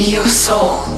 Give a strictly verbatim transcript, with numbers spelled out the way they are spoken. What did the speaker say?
your soul.